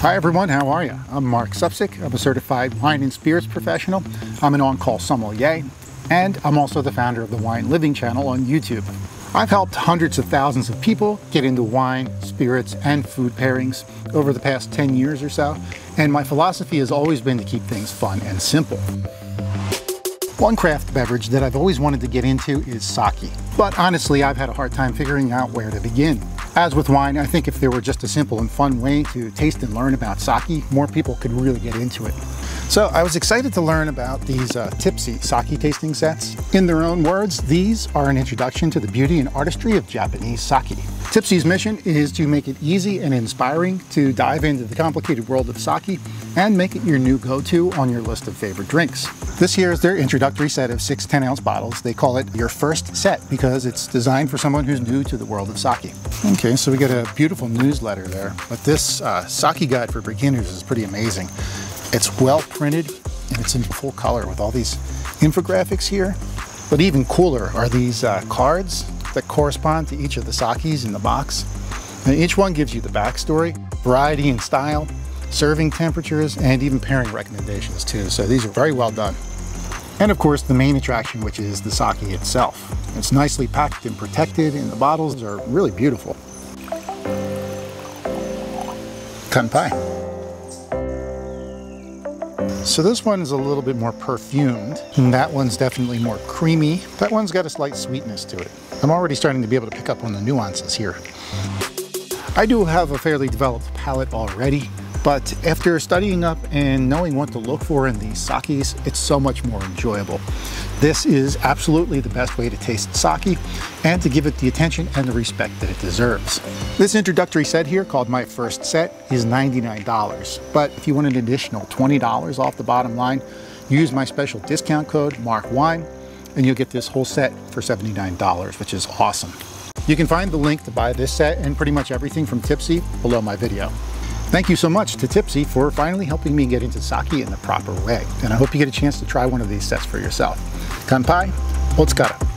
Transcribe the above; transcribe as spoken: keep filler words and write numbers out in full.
Hi everyone, how are you? I'm Mark Supsic. I'm a certified wine and spirits professional. I'm an on-call sommelier, and I'm also the founder of the Wine Living channel on YouTube. I've helped hundreds of thousands of people get into wine, spirits, and food pairings over the past ten years or so, and my philosophy has always been to keep things fun and simple. One craft beverage that I've always wanted to get into is sake, but honestly, I've had a hard time figuring out where to begin. As with wine, I think if there were just a simple and fun way to taste and learn about sake, more people could really get into it. So I was excited to learn about these uh, Tippsy sake tasting sets. In their own words, these are an introduction to the beauty and artistry of Japanese sake. Tippsy's mission is to make it easy and inspiring to dive into the complicated world of sake and make it your new go-to on your list of favorite drinks. This here is their introductory set of six ten-ounce bottles. They call it your first set because it's designed for someone who's new to the world of sake. Okay, so we got a beautiful newsletter there, but this uh, sake guide for beginners is pretty amazing. It's well printed and it's in full color with all these infographics here. But even cooler are these uh, cards that correspond to each of the sakes in the box. And each one gives you the backstory, variety and style, serving temperatures, and even pairing recommendations too. So these are very well done. And of course, the main attraction, which is the sake itself. It's nicely packed and protected, and the bottles are really beautiful. Kanpai. So this one is a little bit more perfumed, and that one's definitely more creamy. That one's got a slight sweetness to it. I'm already starting to be able to pick up on the nuances here. I do have a fairly developed palate already, but after studying up and knowing what to look for in these sakes, it's so much more enjoyable. This is absolutely the best way to taste sake and to give it the attention and the respect that it deserves. This introductory set here, called My First Set, is ninety-nine dollars, but if you want an additional twenty dollars off the bottom line, use my special discount code MARCWINE, and you'll get this whole set for seventy-nine dollars, which is awesome. You can find the link to buy this set and pretty much everything from Tippsy below my video. Thank you so much to Tippsy for finally helping me get into sake in the proper way, and I hope you get a chance to try one of these sets for yourself. Kanpai, otsukare.